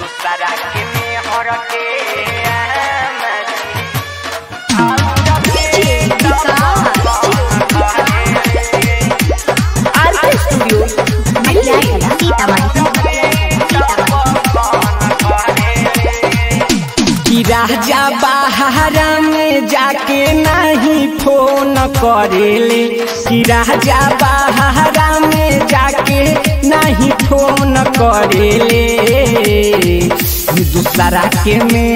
दूसरा के में और राजा बाहर में जाके नहीं फोन करेले कि राजा बाहर में जाके नहीं फोन करेले दूसरा के में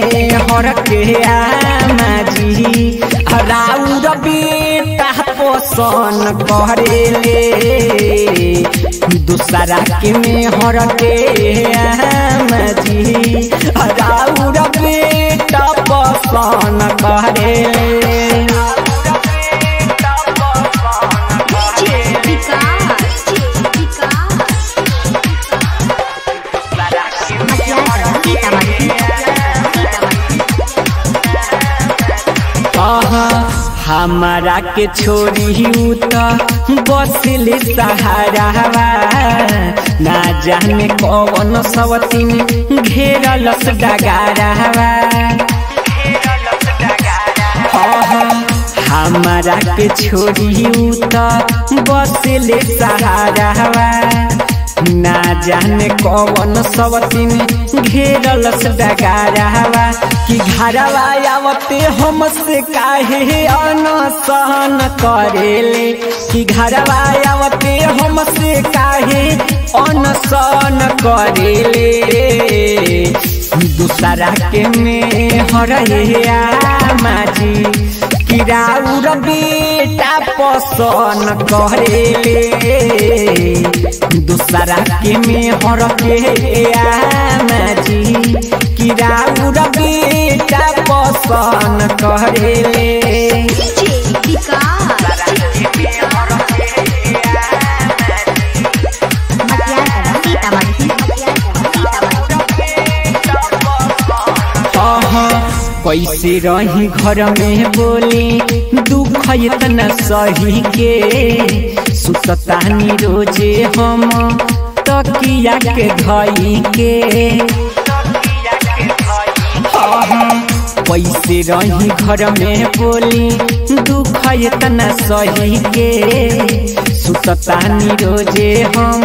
हर के आमाजी राउर बेटा पोषण करेले दूसरा के में हर के आमाजी राउर बेटा कौन करे हमारा के छोड़ी तो बसिल सहारावा ना जाने कौन सवतीन घेरल डगारावा हमारा के छोड़ी तो बसले सहारावा ना जाने कौन सवती में घेरल डगारावा कि घरवा आवते हमसे काहे अनसन करेले कि घरवा आवते हमसे काहे अनसन करेले दूसरा के में हर आमाजी राउर बेटा पसन करेले दूसरा के में हर के आमाजी कि राउर बेटा पसन करेले कैसे रही घर में बोली दुख इतना सही के सुततानी रोजे हम तकिया के घई के कैसे रही घर में बोली दुख इतना सही के सुततानी रोजे हम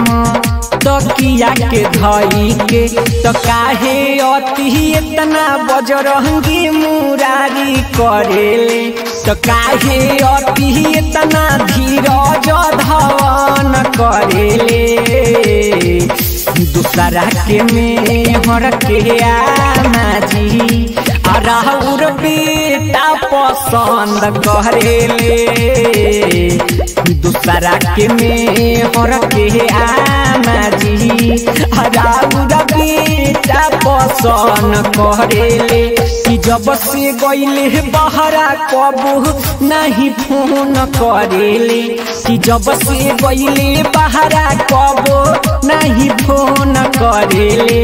तकिया के धई के तो काहे अति इतना बजरंगी मुरारी करेले तो काहे अति इतना धीरज धवन करेले दूसरा के में हर के आमाजी राहुर बेटा पसंद करेले दूसरा के में हर के आमाजी राहुर बेटा पसंद करेले कि जब से गईले बहरा कबू नहीं फोन करेले कि जब से गईले बहरा कबू नहीं फोन करेले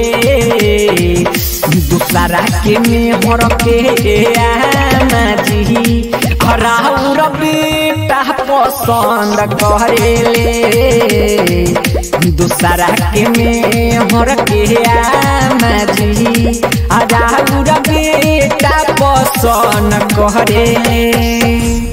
दूसरा के में हर के आमाजी राउर बेटा पसंद करेले दूसरा के में हर के आमाजी राउर बेटा पसंद करेले।